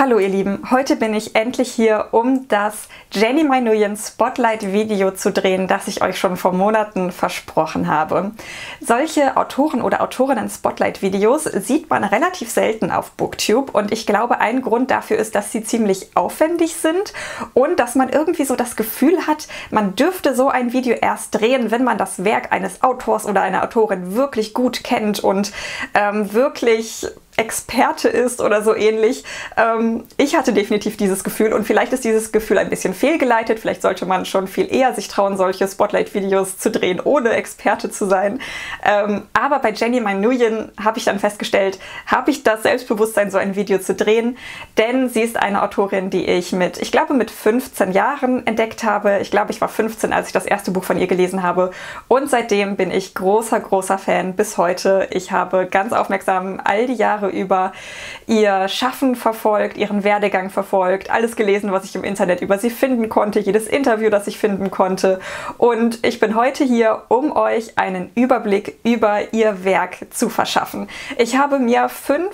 Hallo ihr Lieben, heute bin ich endlich hier, um das Jenny-Mai Nuyen Spotlight Video zu drehen, das ich euch schon vor Monaten versprochen habe. Solche Autoren- oder Autorinnen-Spotlight-Videos sieht man relativ selten auf Booktube und ich glaube, ein Grund dafür ist, dass sie ziemlich aufwendig sind und dass man irgendwie so das Gefühl hat, man dürfte so ein Video erst drehen, wenn man das Werk eines Autors oder einer Autorin wirklich gut kennt und wirklich Experte ist oder so ähnlich. Ich hatte definitiv dieses Gefühl und vielleicht ist dieses Gefühl ein bisschen fehlgeleitet. Vielleicht sollte man schon viel eher sich trauen, solche Spotlight-Videos zu drehen, ohne Experte zu sein. Aber bei Jenny-Mai Nuyen habe ich dann festgestellt, habe ich das Selbstbewusstsein, so ein Video zu drehen, denn sie ist eine Autorin, die ich mit 15 Jahren entdeckt habe. Ich glaube, ich war 15, als ich das erste Buch von ihr gelesen habe und seitdem bin ich großer Fan bis heute. Ich habe ganz aufmerksam all die Jahre über ihr Schaffen verfolgt, ihren Werdegang verfolgt, alles gelesen, was ich im Internet über sie finden konnte, jedes Interview, das ich finden konnte. Und ich bin heute hier, um euch einen Überblick über ihr Werk zu verschaffen. Ich habe mir 5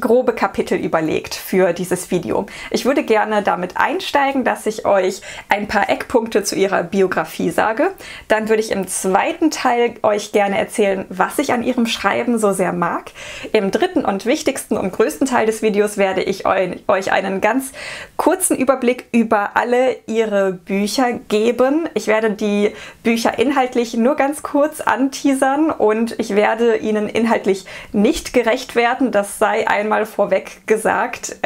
grobe Kapitel überlegt für dieses Video. Ich würde gerne damit einsteigen, dass ich euch ein paar Eckpunkte zu ihrer Biografie sage. Dann würde ich im zweiten Teil euch gerne erzählen, was ich an ihrem Schreiben so sehr mag. Im dritten und wichtigsten und größten Teil des Videos werde ich euch einen ganz kurzen Überblick über alle ihre Bücher geben. Ich werde die Bücher inhaltlich nur ganz kurz anteasern und ich werde ihnen inhaltlich nicht gerecht werden. Das sei einmal vorweg gesagt.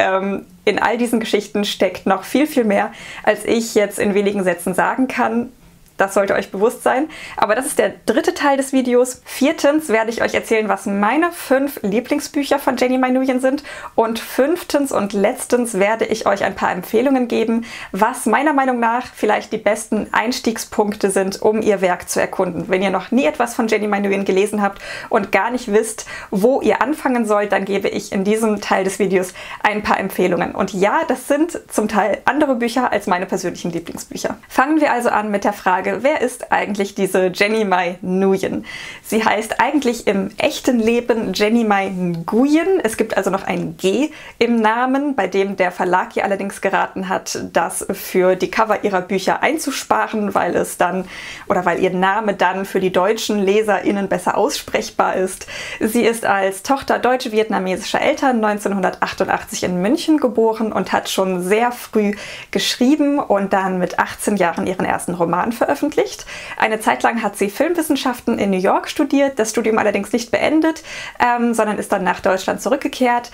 In all diesen Geschichten steckt noch viel mehr, als ich jetzt in wenigen Sätzen sagen kann. Das sollte euch bewusst sein. Aber das ist der dritte Teil des Videos. Viertens werde ich euch erzählen, was meine 5 Lieblingsbücher von Jenny-Mai Nuyen sind. Und 5. und letztens werde ich euch ein paar Empfehlungen geben, was meiner Meinung nach vielleicht die besten Einstiegspunkte sind, um ihr Werk zu erkunden. Wenn ihr noch nie etwas von Jenny-Mai Nuyen gelesen habt und gar nicht wisst, wo ihr anfangen sollt, dann gebe ich in diesem Teil des Videos ein paar Empfehlungen. Und ja, das sind zum Teil andere Bücher als meine persönlichen Lieblingsbücher. Fangen wir also an mit der Frage, wer ist eigentlich diese Jenny-Mai Nuyen? Sie heißt eigentlich im echten Leben Jenny-Mai Nguyen. Es gibt also noch ein G im Namen, bei dem der Verlag ihr allerdings geraten hat, das für die Cover ihrer Bücher einzusparen, weil es dann oder weil ihr Name dann für die deutschen LeserInnen besser aussprechbar ist. Sie ist als Tochter deutsch-vietnamesischer Eltern 1988 in München geboren und hat schon sehr früh geschrieben und dann mit 18 Jahren ihren ersten Roman veröffentlicht. Eine Zeit lang hat sie Filmwissenschaften in New York studiert, das Studium allerdings nicht beendet, sondern ist dann nach Deutschland zurückgekehrt,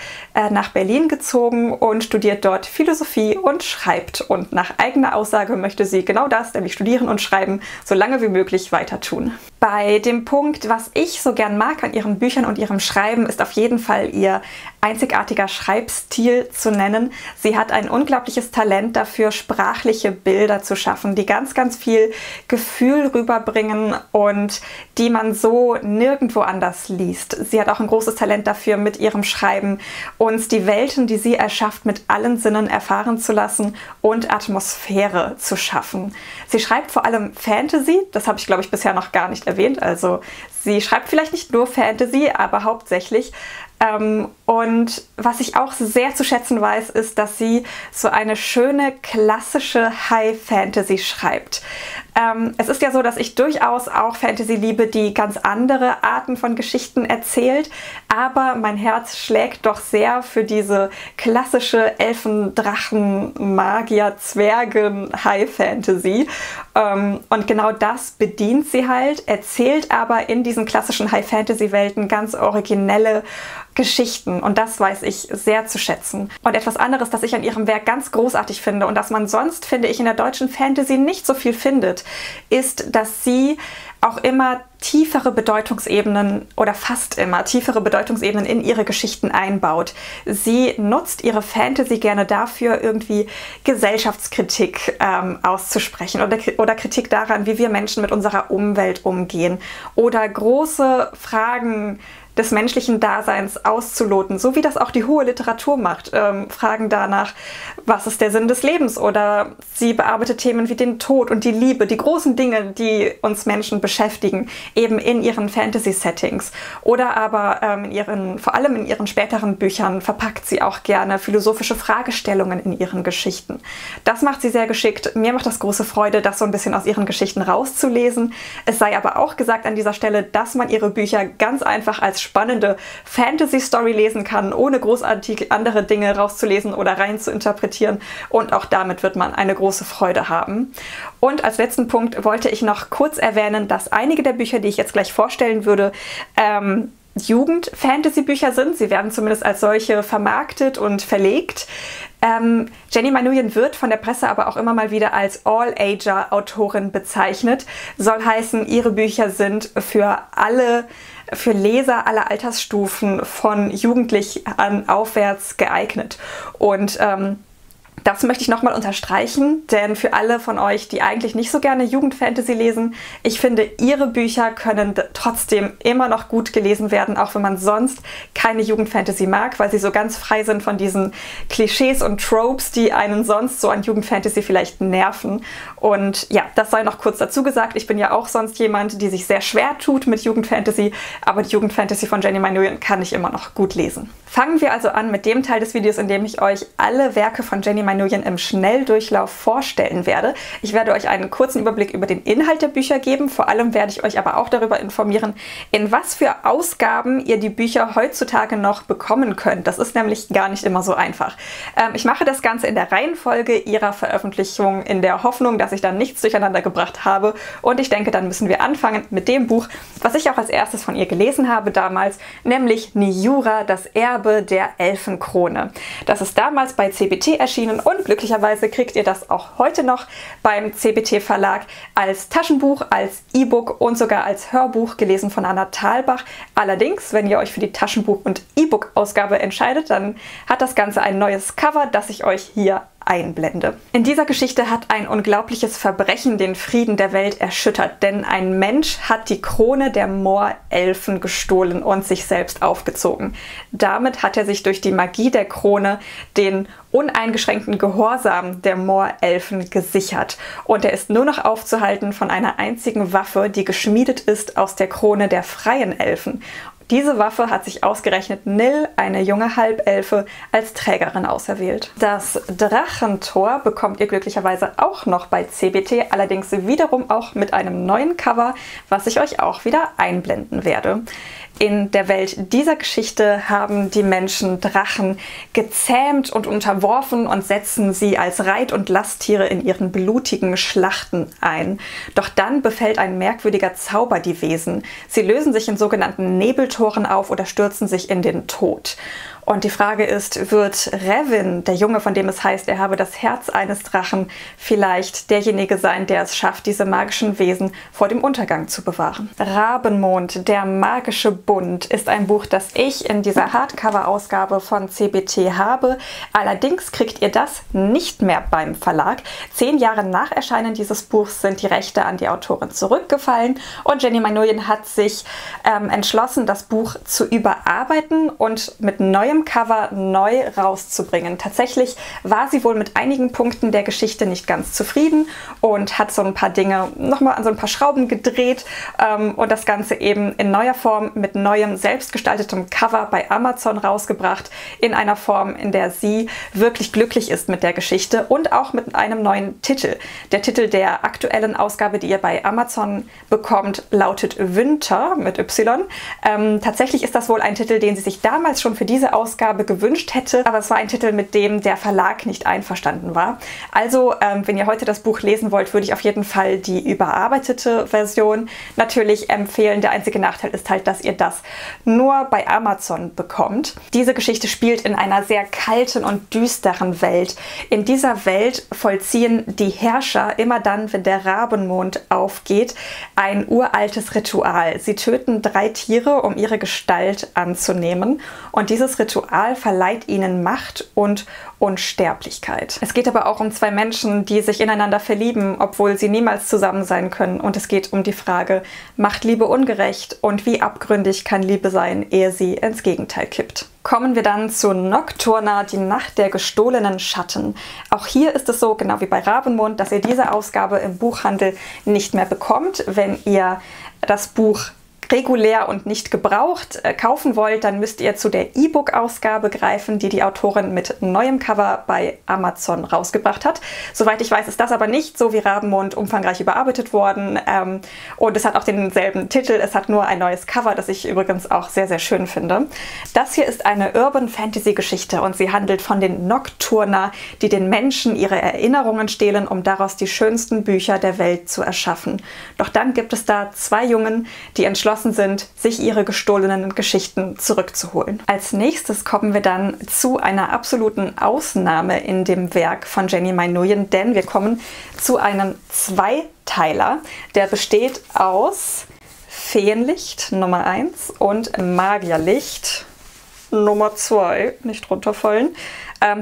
nach Berlin gezogen und studiert dort Philosophie und schreibt. Und nach eigener Aussage möchte sie genau das, nämlich studieren und schreiben, so lange wie möglich weiter tun. Bei dem Punkt, was ich so gern mag an ihren Büchern und ihrem Schreiben, ist auf jeden Fall ihr einzigartiger Schreibstil zu nennen. Sie hat ein unglaubliches Talent dafür, sprachliche Bilder zu schaffen, die ganz viel Gefühl rüberbringen und die man so nirgendwo anders liest. Sie hat auch ein großes Talent dafür, mit ihrem Schreiben uns die Welten, die sie erschafft, mit allen Sinnen erfahren zu lassen und Atmosphäre zu schaffen. Sie schreibt vor allem Fantasy, das habe ich, glaube ich, bisher noch gar nicht erwähnt. Also sie schreibt vielleicht nicht nur Fantasy, aber hauptsächlich. Und was ich auch sehr zu schätzen weiß, ist, dass sie so eine schöne klassische High-Fantasy schreibt. Es ist ja so, dass ich durchaus auch Fantasy liebe, die ganz andere Arten von Geschichten erzählt, aber mein Herz schlägt doch sehr für diese klassische Elfen, Drachen, Magier, Zwergen, High-Fantasy. Und genau das bedient sie halt, erzählt aber in diesen klassischen High-Fantasy-Welten ganz originelle Geschichten und das weiß ich sehr zu schätzen. Und etwas anderes, das ich an ihrem Werk ganz großartig finde und das man sonst, finde ich, in der deutschen Fantasy nicht so viel findet, ist, dass sie auch immer tiefere Bedeutungsebenen oder fast immer tiefere Bedeutungsebenen in ihre Geschichten einbaut. Sie nutzt ihre Fantasy gerne dafür, irgendwie Gesellschaftskritik auszusprechen oder Kritik daran, wie wir Menschen mit unserer Umwelt umgehen oder große Fragen des menschlichen Daseins auszuloten, so wie das auch die hohe Literatur macht. Fragen danach, was ist der Sinn des Lebens? Oder sie bearbeitet Themen wie den Tod und die Liebe, die großen Dinge, die uns Menschen beschäftigen, eben in ihren Fantasy-Settings. Oder aber vor allem in ihren späteren Büchern verpackt sie auch gerne philosophische Fragestellungen in ihren Geschichten. Das macht sie sehr geschickt. Mir macht das große Freude, das so ein bisschen aus ihren Geschichten rauszulesen. Es sei aber auch gesagt an dieser Stelle, dass man ihre Bücher ganz einfach als spannende Fantasy-Story lesen kann, ohne großartig andere Dinge rauszulesen oder rein zu interpretieren, und auch damit wird man eine große Freude haben. Und als letzten Punkt wollte ich noch kurz erwähnen, dass einige der Bücher, die ich jetzt gleich vorstellen würde, Jugend-Fantasy-Bücher sind. Sie werden zumindest als solche vermarktet und verlegt. Jenny-Mai Nuyen wird von der Presse aber auch immer mal wieder als All-Ager-Autorin bezeichnet. Soll heißen, ihre Bücher sind für Leser aller Altersstufen von jugendlich an aufwärts geeignet. Und das möchte ich nochmal unterstreichen, denn für alle von euch, die eigentlich nicht so gerne Jugendfantasy lesen, ich finde, ihre Bücher können trotzdem immer noch gut gelesen werden, auch wenn man sonst keine Jugendfantasy mag, weil sie so ganz frei sind von diesen Klischees und Tropes, die einen sonst so an Jugendfantasy vielleicht nerven. Und ja, das sei noch kurz dazu gesagt. Ich bin ja auch sonst jemand, die sich sehr schwer tut mit Jugendfantasy, aber die Jugendfantasy von Jenny-Mai Nguyen kann ich immer noch gut lesen. Fangen wir also an mit dem Teil des Videos, in dem ich euch alle Werke von Jenny-Mai Nuyen im Schnelldurchlauf vorstellen werde. Ich werde euch einen kurzen Überblick über den Inhalt der Bücher geben, vor allem werde ich euch aber auch darüber informieren, in was für Ausgaben ihr die Bücher heutzutage noch bekommen könnt. Das ist nämlich gar nicht immer so einfach. Ich mache das Ganze in der Reihenfolge ihrer Veröffentlichung, in der Hoffnung, dass ich dann nichts durcheinander gebracht habe, und ich denke, dann müssen wir anfangen mit dem Buch, was ich auch als erstes von ihr gelesen habe damals, nämlich Nijura, Das Erbe der Elfenkrone. Das ist damals bei CBT erschienen und glücklicherweise kriegt ihr das auch heute noch beim CBT Verlag als Taschenbuch, als E-Book und sogar als Hörbuch, gelesen von Anna Thalbach. Allerdings, wenn ihr euch für die Taschenbuch- und E-Book-Ausgabe entscheidet, dann hat das Ganze ein neues Cover, das ich euch hier einblende. In dieser Geschichte hat ein unglaubliches Verbrechen den Frieden der Welt erschüttert, denn ein Mensch hat die Krone der Moorelfen gestohlen und sich selbst aufgezogen. Damit hat er sich durch die Magie der Krone den uneingeschränkten Gehorsam der Moorelfen gesichert, und er ist nur noch aufzuhalten von einer einzigen Waffe, die geschmiedet ist aus der Krone der freien Elfen. Diese Waffe hat sich ausgerechnet Nil, eine junge Halbelfe, als Trägerin auserwählt. Das Drachentor bekommt ihr glücklicherweise auch noch bei CBT, allerdings wiederum auch mit einem neuen Cover, was ich euch auch wieder einblenden werde. In der Welt dieser Geschichte haben die Menschen Drachen gezähmt und unterworfen und setzen sie als Reit- und Lasttiere in ihren blutigen Schlachten ein. Doch dann befällt ein merkwürdiger Zauber die Wesen. Sie lösen sich in sogenannten Nebeltoren auf oder stürzen sich in den Tod. Und die Frage ist, wird Revin, der Junge, von dem es heißt, er habe das Herz eines Drachen, vielleicht derjenige sein, der es schafft, diese magischen Wesen vor dem Untergang zu bewahren? Rabenmond, der magische Bund, ist ein Buch, das ich in dieser Hardcover-Ausgabe von CBT habe. Allerdings kriegt ihr das nicht mehr beim Verlag. 10 Jahre nach Erscheinen dieses Buchs sind die Rechte an die Autorin zurückgefallen, und Jenny-Mai Nguyen hat sich entschlossen, das Buch zu überarbeiten und mit neuem Cover neu rauszubringen. Tatsächlich war sie wohl mit einigen Punkten der Geschichte nicht ganz zufrieden und hat so ein paar Dinge nochmal an so ein paar Schrauben gedreht und das Ganze eben in neuer Form mit neuem selbstgestaltetem Cover bei Amazon rausgebracht, in einer Form, in der sie wirklich glücklich ist mit der Geschichte und auch mit einem neuen Titel. Der Titel der aktuellen Ausgabe, die ihr bei Amazon bekommt, lautet Winter mit Y. Tatsächlich ist das wohl ein Titel, den sie sich damals schon für diese Ausgabe gewünscht hätte, aber es war ein Titel, mit dem der Verlag nicht einverstanden war. Also, wenn ihr heute das Buch lesen wollt, würde ich auf jeden Fall die überarbeitete Version natürlich empfehlen. Der einzige Nachteil ist halt, dass ihr das nur bei Amazon bekommt. Diese Geschichte spielt in einer sehr kalten und düsteren Welt. In dieser Welt vollziehen die Herrscher immer dann, wenn der Rabenmond aufgeht, ein uraltes Ritual. Sie töten 3 Tiere, um ihre Gestalt anzunehmen, und dieses Ritual Ritual verleiht ihnen Macht und Unsterblichkeit. Es geht aber auch um zwei Menschen, die sich ineinander verlieben, obwohl sie niemals zusammen sein können. Und es geht um die Frage, macht Liebe ungerecht und wie abgründig kann Liebe sein, ehe sie ins Gegenteil kippt. Kommen wir dann zu Nocturna, die Nacht der gestohlenen Schatten. Auch hier ist es so, genau wie bei Rabenmond, dass ihr diese Ausgabe im Buchhandel nicht mehr bekommt. Wenn ihr das Buch regulär und nicht gebraucht kaufen wollt, dann müsst ihr zu der E-Book-Ausgabe greifen, die die Autorin mit neuem Cover bei Amazon rausgebracht hat. Soweit ich weiß, ist das aber nicht so wie Rabenmond umfangreich überarbeitet worden. Und es hat auch denselben Titel, es hat nur ein neues Cover, das ich übrigens auch sehr, sehr schön finde. Das hier ist eine Urban-Fantasy-Geschichte und sie handelt von den Nocturna, die den Menschen ihre Erinnerungen stehlen, um daraus die schönsten Bücher der Welt zu erschaffen. Doch dann gibt es da zwei Jungen, die entschlossen sind, sich ihre gestohlenen Geschichten zurückzuholen. Als nächstes kommen wir dann zu einer absoluten Ausnahme in dem Werk von Jenny-Mai Nguyen, denn wir kommen zu einem Zweiteiler, der besteht aus Feenlicht Nummer 1 und Magierlicht Nummer 2, nicht runterfallen.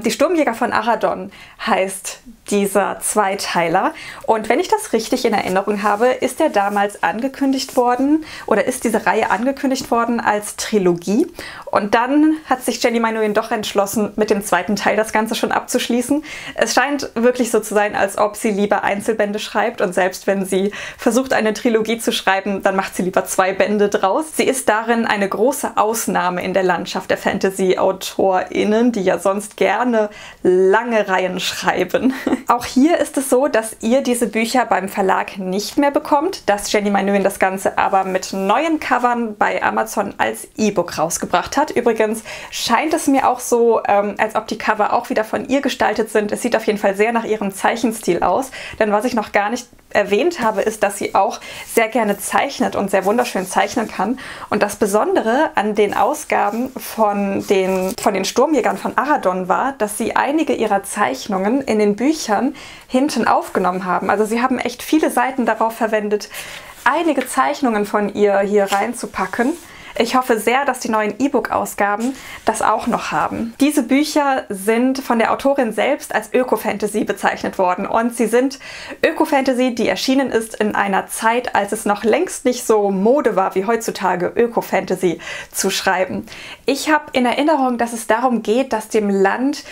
Die Sturmjäger von Aradon heißt dieser Zweiteiler. Und wenn ich das richtig in Erinnerung habe, ist er damals angekündigt worden oder ist diese Reihe angekündigt worden als Trilogie. Und dann hat sich Jenny-Mai Nguyen doch entschlossen, mit dem zweiten Teil das Ganze schon abzuschließen. Es scheint wirklich so zu sein, als ob sie lieber Einzelbände schreibt. Und selbst wenn sie versucht, eine Trilogie zu schreiben, dann macht sie lieber zwei Bände draus. Sie ist darin eine große Ausnahme in der Landschaft der Fantasy-AutorInnen, die ja sonst gerne lange Reihen schreiben. Auch hier ist es so, dass ihr diese Bücher beim Verlag nicht mehr bekommt, dass Jenny-Mai Nguyen das Ganze aber mit neuen Covern bei Amazon als E-Book rausgebracht hat. Übrigens scheint es mir auch so, als ob die Cover auch wieder von ihr gestaltet sind. Es sieht auf jeden Fall sehr nach ihrem Zeichenstil aus, denn was ich noch gar nicht erwähnt habe, ist, dass sie auch sehr gerne zeichnet und sehr wunderschön zeichnen kann. Und das Besondere an den Ausgaben von den Sturmjägern von Aradon war, dass sie einige ihrer Zeichnungen in den Büchern hinten aufgenommen haben. Also sie haben echt viele Seiten darauf verwendet, einige Zeichnungen von ihr hier reinzupacken. Ich hoffe sehr, dass die neuen E-Book-Ausgaben das auch noch haben. Diese Bücher sind von der Autorin selbst als Öko-Fantasy bezeichnet worden und sie sind Öko-Fantasy, die erschienen ist in einer Zeit, als es noch längst nicht so Mode war, wie heutzutage Öko-Fantasy zu schreiben. Ich habe in Erinnerung, dass es darum geht, dass dem Land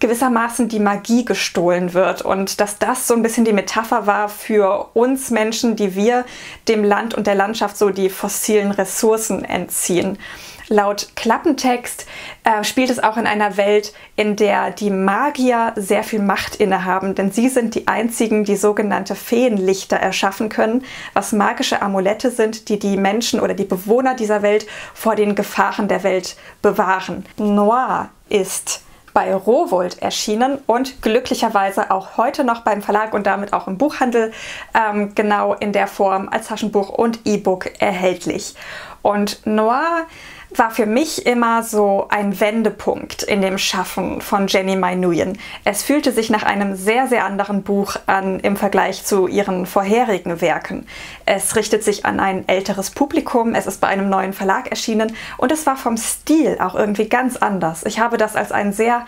gewissermaßen die Magie gestohlen wird und dass das so ein bisschen die Metapher war für uns Menschen, die wir dem Land und der Landschaft so die fossilen Ressourcen entziehen. Laut Klappentext spielt es auch in einer Welt, in der die Magier sehr viel Macht innehaben, denn sie sind die einzigen, die sogenannte Feenlichter erschaffen können, was magische Amulette sind, die die Menschen oder die Bewohner dieser Welt vor den Gefahren der Welt bewahren. Noir ist bei Rowohlt erschienen und glücklicherweise auch heute noch beim Verlag und damit auch im Buchhandel genau in der Form als Taschenbuch und E-Book erhältlich. Und Noir war für mich immer so ein Wendepunkt in dem Schaffen von Jenny-Mai Nguyen. Es fühlte sich nach einem sehr, sehr anderen Buch an im Vergleich zu ihren vorherigen Werken. Es richtet sich an ein älteres Publikum, es ist bei einem neuen Verlag erschienen und es war vom Stil auch irgendwie ganz anders. Ich habe das als ein sehr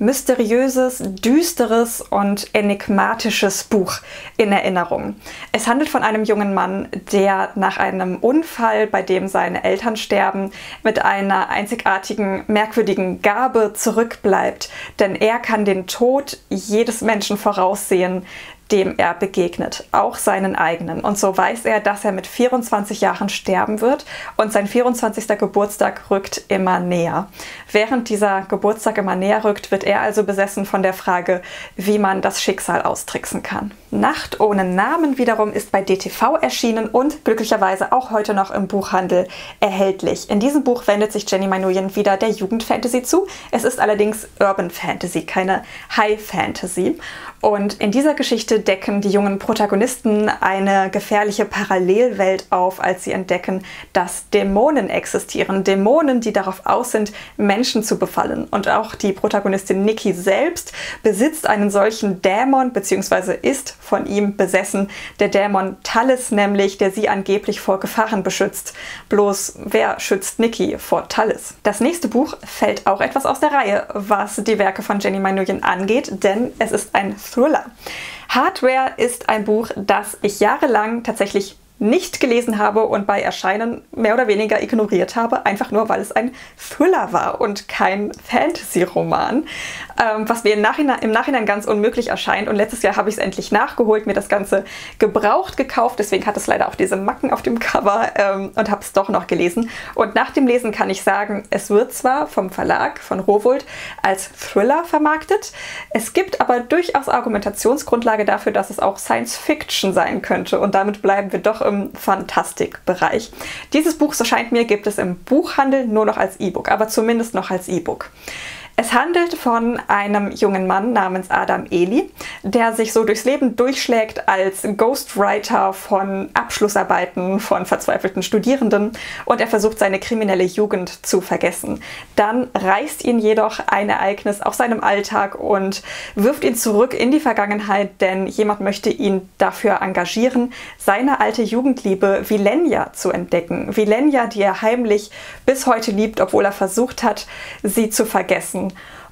mysteriöses, düsteres und enigmatisches Buch in Erinnerung. Es handelt von einem jungen Mann, der nach einem Unfall, bei dem seine Eltern sterben, mit einer einzigartigen, merkwürdigen Gabe zurückbleibt, denn er kann den Tod jedes Menschen voraussehen, dem er begegnet, auch seinen eigenen. Und so weiß er, dass er mit 24 Jahren sterben wird und sein 24. Geburtstag rückt immer näher. Während dieser Geburtstag immer näher rückt, wird er also besessen von der Frage, wie man das Schicksal austricksen kann. Nacht ohne Namen wiederum ist bei DTV erschienen und glücklicherweise auch heute noch im Buchhandel erhältlich. In diesem Buch wendet sich Jenny-Mai Nguyen wieder der Jugendfantasy zu. Es ist allerdings Urban Fantasy, keine High Fantasy. Und in dieser Geschichte decken die jungen Protagonisten eine gefährliche Parallelwelt auf, als sie entdecken, dass Dämonen existieren. Dämonen, die darauf aus sind, Menschen zu befallen. Und auch die Protagonistin Nikki selbst besitzt einen solchen Dämon bzw. ist von ihm besessen, der Dämon Tallis nämlich, der sie angeblich vor Gefahren beschützt. Bloß wer schützt Nikki vor Tallis? Das nächste Buch fällt auch etwas aus der Reihe, was die Werke von Jenny-Mai Nguyen angeht, denn es ist ein Thriller. Heartware ist ein Buch, das ich jahrelang tatsächlich nicht gelesen habe und bei Erscheinen mehr oder weniger ignoriert habe, einfach nur, weil es ein Thriller war und kein Fantasy-Roman, was mir im Nachhinein ganz unmöglich erscheint. Und letztes Jahr habe ich es endlich nachgeholt, mir das Ganze gebraucht gekauft, deswegen hat es leider auch diese Macken auf dem Cover und habe es doch noch gelesen. Und nach dem Lesen kann ich sagen, es wird zwar vom Verlag, von Rowohlt, als Thriller vermarktet, es gibt aber durchaus Argumentationsgrundlage dafür, dass es auch Science-Fiction sein könnte, und damit bleiben wir doch im Fantastikbereich. Dieses Buch, so scheint mir, gibt es im Buchhandel nur noch als E-Book, aber zumindest noch als E-Book. Es handelt von einem jungen Mann namens Adam Eli, der sich so durchs Leben durchschlägt als Ghostwriter von Abschlussarbeiten von verzweifelten Studierenden, und er versucht, seine kriminelle Jugend zu vergessen. Dann reißt ihn jedoch ein Ereignis aus seinem Alltag und wirft ihn zurück in die Vergangenheit, denn jemand möchte ihn dafür engagieren, seine alte Jugendliebe Vilenia zu entdecken. Vilenia, die er heimlich bis heute liebt, obwohl er versucht hat, sie zu vergessen.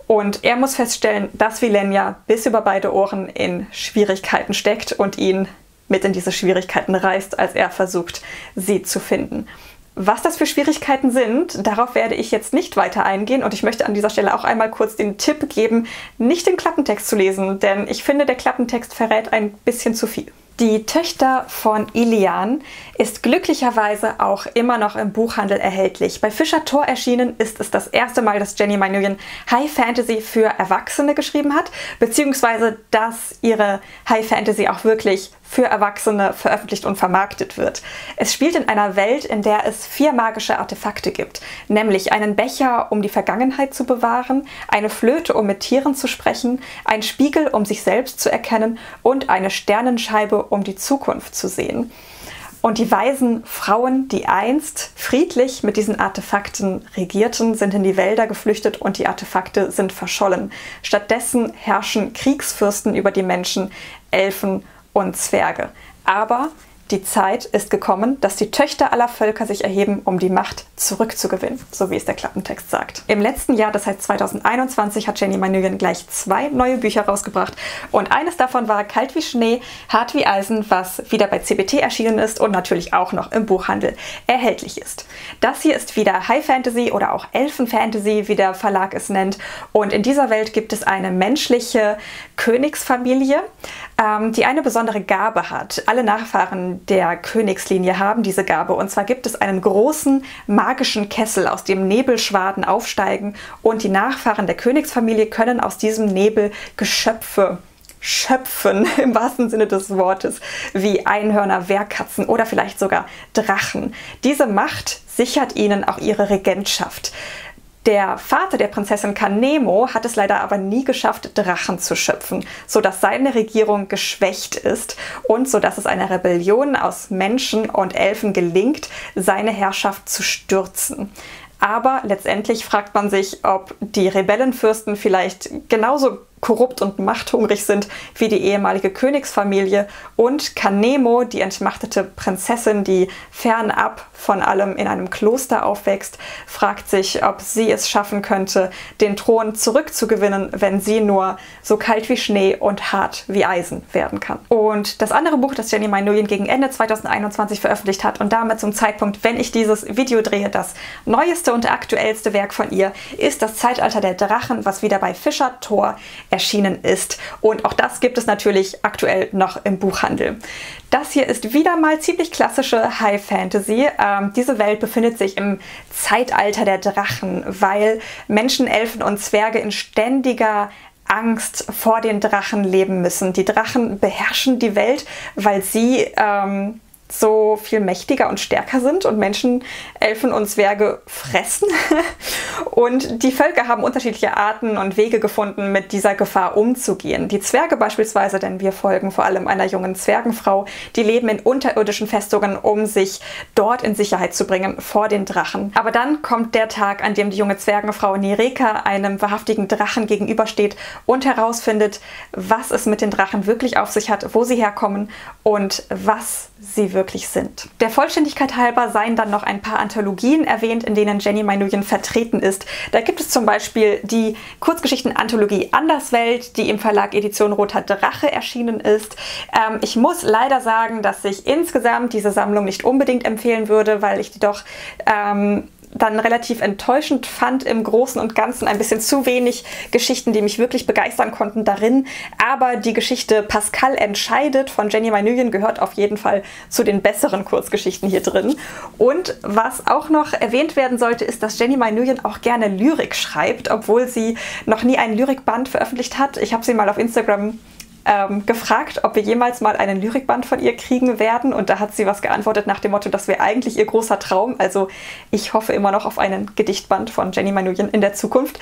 Und er muss feststellen, dass Vilenia bis über beide Ohren in Schwierigkeiten steckt und ihn mit in diese Schwierigkeiten reißt, als er versucht, sie zu finden. Was das für Schwierigkeiten sind, darauf werde ich jetzt nicht weiter eingehen, und ich möchte an dieser Stelle auch einmal kurz den Tipp geben, nicht den Klappentext zu lesen, denn ich finde, der Klappentext verrät ein bisschen zu viel. Die Töchter von Ilian ist glücklicherweise auch immer noch im Buchhandel erhältlich. Bei Fischer Tor erschienen ist es das erste Mal, dass Jenny-Mai Nguyen High Fantasy für Erwachsene geschrieben hat, beziehungsweise dass ihre High Fantasy auch wirklich für Erwachsene veröffentlicht und vermarktet wird. Es spielt in einer Welt, in der es 4 magische Artefakte gibt, nämlich einen Becher, um die Vergangenheit zu bewahren, eine Flöte, um mit Tieren zu sprechen, ein Spiegel, um sich selbst zu erkennen, und eine Sternenscheibe, um die Zukunft zu sehen. Und die weisen Frauen, die einst friedlich mit diesen Artefakten regierten, sind in die Wälder geflüchtet und die Artefakte sind verschollen. Stattdessen herrschen Kriegsfürsten über die Menschen, Elfen und Zwerge. Aber die Zeit ist gekommen, dass die Töchter aller Völker sich erheben, um die Macht zurückzugewinnen, so wie es der Klappentext sagt. Im letzten Jahr, das heißt 2021, hat Jenny-Mai Nguyen gleich 2 neue Bücher rausgebracht, und eines davon war Kalt wie Schnee, Hart wie Eisen, was wieder bei CBT erschienen ist und natürlich auch noch im Buchhandel erhältlich ist. Das hier ist wieder High Fantasy oder auch Elfenfantasy, wie der Verlag es nennt, und in dieser Welt gibt es eine menschliche Königsfamilie, die eine besondere Gabe hat. Alle Nachfahren der Königslinie haben diese Gabe, und zwar gibt es einen großen magischen Kessel, aus dem Nebelschwaden aufsteigen, und die Nachfahren der Königsfamilie können aus diesem Nebel Geschöpfe schöpfen, im wahrsten Sinne des Wortes, wie Einhörner, Wehrkatzen oder vielleicht sogar Drachen. Diese Macht sichert ihnen auch ihre Regentschaft. Der Vater der Prinzessin Kanemo hat es leider aber nie geschafft, Drachen zu schöpfen, sodass seine Regierung geschwächt ist und sodass es einer Rebellion aus Menschen und Elfen gelingt, seine Herrschaft zu stürzen. Aber letztendlich fragt man sich, ob die Rebellenfürsten vielleicht genauso korrupt und machthungrig sind wie die ehemalige Königsfamilie, und Kanemo, die entmachtete Prinzessin, die fernab von allem in einem Kloster aufwächst, fragt sich, ob sie es schaffen könnte, den Thron zurückzugewinnen, wenn sie nur so kalt wie Schnee und hart wie Eisen werden kann. Und das andere Buch, das Jenny-Mai Nguyen gegen Ende 2021 veröffentlicht hat und damit zum Zeitpunkt, wenn ich dieses Video drehe, das neueste und aktuellste Werk von ihr, ist Das Zeitalter der Drachen, was wieder bei Fischer Tor erschienen ist. Und auch das gibt es natürlich aktuell noch im Buchhandel. Das hier ist wieder mal ziemlich klassische High Fantasy. Diese Welt befindet sich im Zeitalter der Drachen, weil Menschen, Elfen und Zwerge in ständiger Angst vor den Drachen leben müssen. Die Drachen beherrschen die Welt, weil sie so viel mächtiger und stärker sind und Menschen, Elfen und Zwerge fressen. Und die Völker haben unterschiedliche Arten und Wege gefunden, mit dieser Gefahr umzugehen. Die Zwerge beispielsweise, denn wir folgen vor allem einer jungen Zwergenfrau, die leben in unterirdischen Festungen, um sich dort in Sicherheit zu bringen vor den Drachen. Aber dann kommt der Tag, an dem die junge Zwergenfrau Nereka einem wahrhaftigen Drachen gegenübersteht und herausfindet, was es mit den Drachen wirklich auf sich hat, wo sie herkommen und was sie wirklich sind. Der Vollständigkeit halber seien dann noch ein paar Anthologien erwähnt, in denen Jenny-Mai Nuyen vertreten ist. Da gibt es zum Beispiel die Kurzgeschichten-Anthologie Anderswelt, die im Verlag Edition Roter Drache erschienen ist. Ich muss leider sagen, dass ich insgesamt diese Sammlung nicht unbedingt empfehlen würde, weil ich die doch dann relativ enttäuschend fand, im Großen und Ganzen ein bisschen zu wenig Geschichten, die mich wirklich begeistern konnten, darin. Aber die Geschichte Pascal entscheidet von Jenny-Mai Nuyen gehört auf jeden Fall zu den besseren Kurzgeschichten hier drin. Und was auch noch erwähnt werden sollte, ist, dass Jenny-Mai Nuyen auch gerne Lyrik schreibt, obwohl sie noch nie einen Lyrikband veröffentlicht hat. Ich habe sie mal auf Instagram gefragt, ob wir jemals mal einen Lyrikband von ihr kriegen werden, und da hat sie was geantwortet nach dem Motto, das wäre eigentlich ihr großer Traum. Also ich hoffe immer noch auf einen Gedichtband von Jenny-Mai Nuyen in der Zukunft.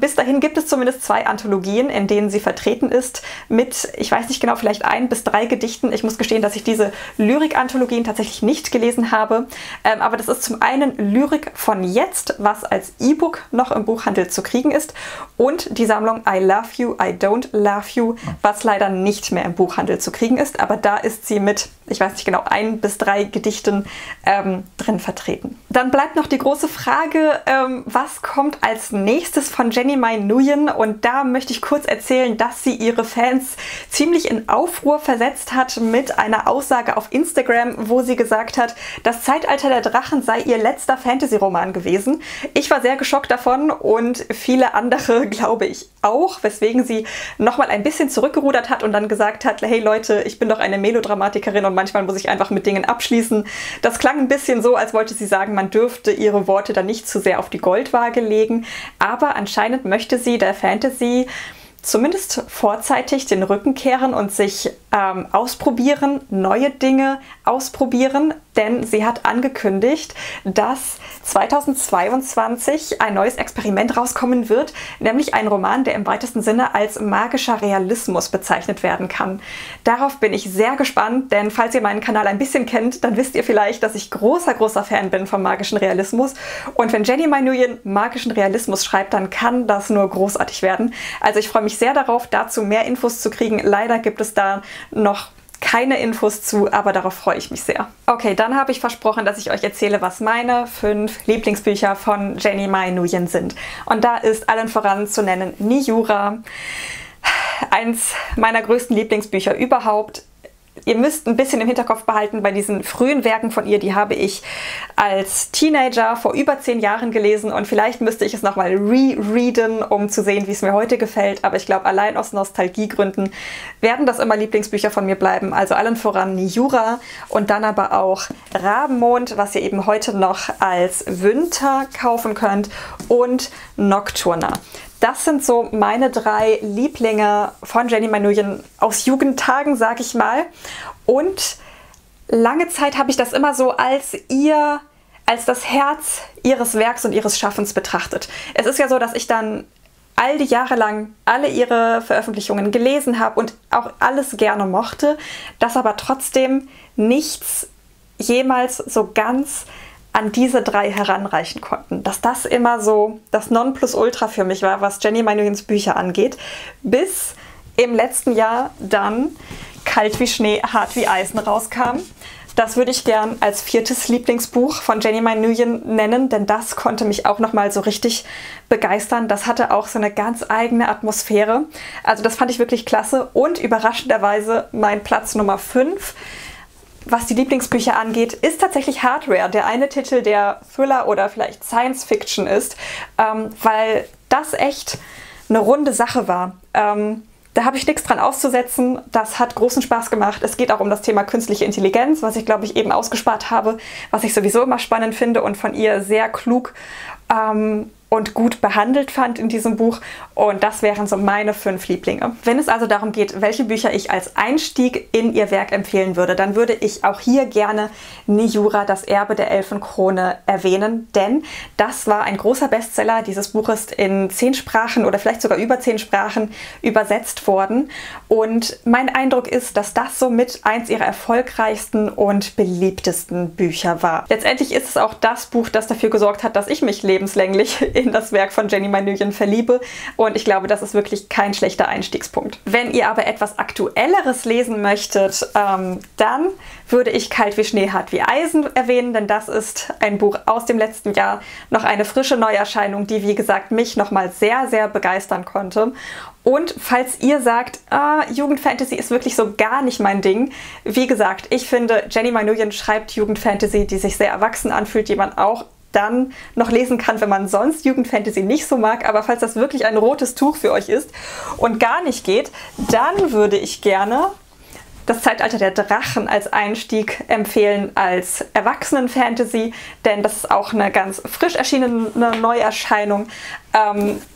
Bis dahin gibt es zumindest 2 Anthologien, in denen sie vertreten ist mit, ich weiß nicht genau, vielleicht 1 bis 3 Gedichten. Ich muss gestehen, dass ich diese Lyrik-Anthologien tatsächlich nicht gelesen habe, aber das ist zum einen Lyrik von jetzt, was als E-Book noch im Buchhandel zu kriegen ist, und die Sammlung I love you, I don't love you, was leider nicht mehr im Buchhandel zu kriegen ist, aber da ist sie mit, ich weiß nicht genau, 1 bis 3 Gedichten drin vertreten. Dann bleibt noch die große Frage, was kommt als nächstes von Jenny-Mai Nuyen? Und da möchte ich kurz erzählen, dass sie ihre Fans ziemlich in Aufruhr versetzt hat mit einer Aussage auf Instagram, wo sie gesagt hat, das Zeitalter der Drachen sei ihr letzter Fantasy-Roman gewesen. Ich war sehr geschockt davon und viele andere, glaube ich, auch, weswegen sie nochmal ein bisschen zurückgerudert hat und dann gesagt hat, hey Leute, ich bin doch eine Melodramatikerin und manchmal muss ich einfach mit Dingen abschließen. Das klang ein bisschen so, als wollte sie sagen, man dürfte ihre Worte dann nicht zu sehr auf die Goldwaage legen, aber anscheinend möchte sie der Fantasy zumindest vorzeitig den Rücken kehren und sich ausprobieren, neue Dinge ausprobieren, denn sie hat angekündigt, dass 2022 ein neues Experiment rauskommen wird, nämlich ein Roman, der im weitesten Sinne als magischer Realismus bezeichnet werden kann. Darauf bin ich sehr gespannt, denn falls ihr meinen Kanal ein bisschen kennt, dann wisst ihr vielleicht, dass ich großer Fan bin vom magischen Realismus, und wenn Jenny-Mai Nuyen magischen Realismus schreibt, dann kann das nur großartig werden. Also ich freue mich sehr darauf, dazu mehr Infos zu kriegen. Leider gibt es da noch keine Infos zu, aber darauf freue ich mich sehr. Okay, dann habe ich versprochen, dass ich euch erzähle, was meine 5 Lieblingsbücher von Jenny-Mai Nuyen sind. Und da ist allen voran zu nennen Nijura, eins meiner größten Lieblingsbücher überhaupt. Ihr müsst ein bisschen im Hinterkopf behalten, bei diesen frühen Werken von ihr, die habe ich als Teenager vor über 10 Jahren gelesen und vielleicht müsste ich es nochmal rereaden, um zu sehen, wie es mir heute gefällt. Aber ich glaube, allein aus Nostalgiegründen werden das immer Lieblingsbücher von mir bleiben. Also allen voran Nijura und dann aber auch Rabenmond, was ihr eben heute noch als Winter kaufen könnt, und Nocturna. Das sind so meine 3 Lieblinge von Jenny-Mai Nuyen aus Jugendtagen, sag ich mal. Und lange Zeit habe ich das immer so als das Herz ihres Werks und ihres Schaffens betrachtet. Es ist ja so, dass ich dann all die Jahre lang alle ihre Veröffentlichungen gelesen habe und auch alles gerne mochte, dass aber trotzdem nichts jemals so ganz an diese 3 heranreichen konnten. Dass das immer so das Nonplusultra für mich war, was Jenny-Mai Nuyens Bücher angeht, bis im letzten Jahr dann Kalt wie Schnee, Hart wie Eisen rauskam. Das würde ich gern als 4. Lieblingsbuch von Jenny-Mai Nuyen nennen, denn das konnte mich auch nochmal so richtig begeistern. Das hatte auch so eine ganz eigene Atmosphäre. Also das fand ich wirklich klasse und überraschenderweise mein Platz Nummer 5. Was die Lieblingsbücher angeht, ist tatsächlich Heartware, der eine Titel, der Thriller oder vielleicht Science-Fiction ist, weil das echt eine runde Sache war. Da habe ich nichts dran auszusetzen. Das hat großen Spaß gemacht. Es geht auch um das Thema künstliche Intelligenz, was ich, glaube ich, eben ausgespart habe, was ich sowieso immer spannend finde und von ihr sehr klug und gut behandelt fand in diesem Buch. Und das wären so meine 5 Lieblinge. Wenn es also darum geht, welche Bücher ich als Einstieg in ihr Werk empfehlen würde, dann würde ich auch hier gerne Nijura, Das Erbe der Elfenkrone erwähnen, denn das war ein großer Bestseller. Dieses Buch ist in 10 Sprachen oder vielleicht sogar über 10 Sprachen übersetzt worden. Und mein Eindruck ist, dass das somit eins ihrer erfolgreichsten und beliebtesten Bücher war. Letztendlich ist es auch das Buch, das dafür gesorgt hat, dass ich mich lebenslänglich in das Werk von Jenny-Mai Nguyen verliebe, und ich glaube, das ist wirklich kein schlechter Einstiegspunkt. Wenn ihr aber etwas Aktuelleres lesen möchtet, dann würde ich Kalt wie Schnee, Hart wie Eisen erwähnen, denn das ist ein Buch aus dem letzten Jahr, noch eine frische Neuerscheinung, die, wie gesagt, mich nochmal sehr, sehr begeistern konnte. Und falls ihr sagt, Jugendfantasy ist wirklich so gar nicht mein Ding, wie gesagt, ich finde, Jenny-Mai Nguyen schreibt Jugendfantasy, die sich sehr erwachsen anfühlt, die man auch dann noch lesen kann, wenn man sonst Jugendfantasy nicht so mag. Aber falls das wirklich ein rotes Tuch für euch ist und gar nicht geht, dann würde ich gerne Das Zeitalter der Drachen als Einstieg empfehlen, als Erwachsenen-Fantasy, denn das ist auch eine ganz frisch erschienene Neuerscheinung.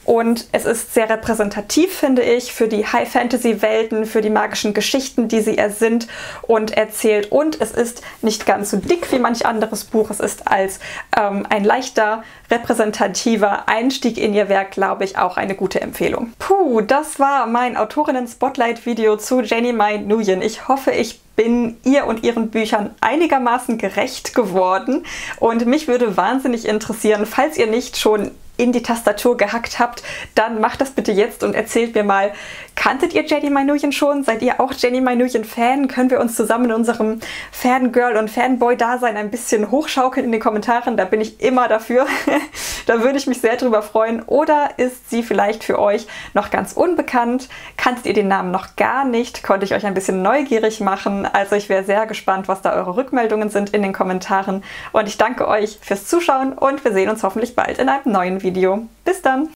Und es ist sehr repräsentativ, finde ich, für die High-Fantasy-Welten, für die magischen Geschichten, die sie ersinnt und erzählt. Und es ist nicht ganz so dick wie manch anderes Buch. Es ist als ein leichter, repräsentativer Einstieg in ihr Werk, glaube ich, auch eine gute Empfehlung. Puh, das war mein Autorinnen-Spotlight-Video zu Jenny-Mai Nguyen. Ich hoffe, ich bin ihr und ihren Büchern einigermaßen gerecht geworden. Und mich würde wahnsinnig interessieren, falls ihr nicht schon in die Tastatur gehackt habt, dann macht das bitte jetzt und erzählt mir mal, kanntet ihr Jenny-Mai Nguyen schon? Seid ihr auch Jenny-Mai Nguyen-Fan? Können wir uns zusammen in unserem Fangirl- und Fanboy-Dasein ein bisschen hochschaukeln in den Kommentaren? Da bin ich immer dafür. Da würde ich mich sehr drüber freuen. Oder ist sie vielleicht für euch noch ganz unbekannt? Kanntet ihr den Namen noch gar nicht? Konnte ich euch ein bisschen neugierig machen? Also ich wäre sehr gespannt, was da eure Rückmeldungen sind in den Kommentaren. Und ich danke euch fürs Zuschauen und wir sehen uns hoffentlich bald in einem neuen Video. Bis dann!